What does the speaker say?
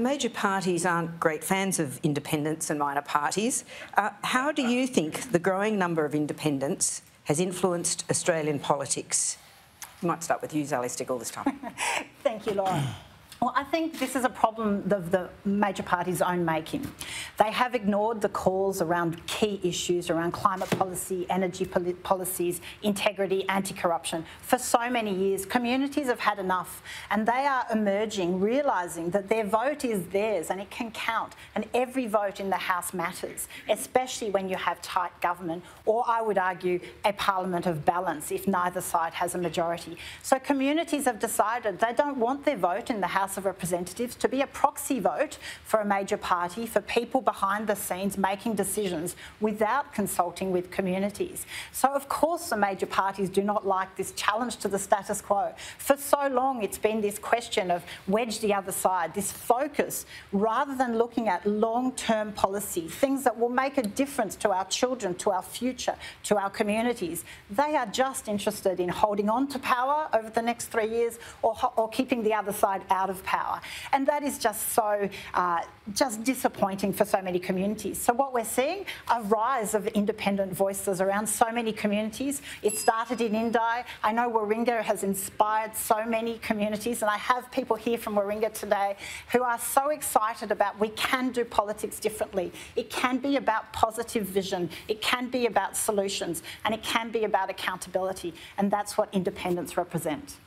the major parties aren't great fans of independents and minor parties. How do you think the growing number of independents has influenced Australian politics? We might start with you, Zali Steggall, this time. Thank you, Laura. Well, I think this is a problem of the major parties' own making. They have ignored the calls around key issues, around climate policy, energy policies, integrity, anti-corruption. For so many years, communities have had enough, and they are emerging, realising that their vote is theirs and it can count, and every vote in the House matters, especially when you have tight government, or I would argue a parliament of balance if neither side has a majority. So communities have decided they don't want their vote in the House of Representatives to be a proxy vote for a major party, for people behind the scenes making decisions without consulting with communities. So of course the major parties do not like this challenge to the status quo. For so long it's been this question of wedge the other side, this focus, rather than looking at long-term policy, things that will make a difference to our children, to our future, to our communities. They are just interested in holding on to power over the next 3 years, or keeping the other side out of power. And that is just so just disappointing for so many communities. So what we're seeing, a rise of independent voices around so many communities. It started in Indi. I know Warringah has inspired so many communities, and I have people here from Warringah today who are so excited about we can do politics differently. It can be about positive vision. It can be about solutions, and it can be about accountability. And that's what independents represent.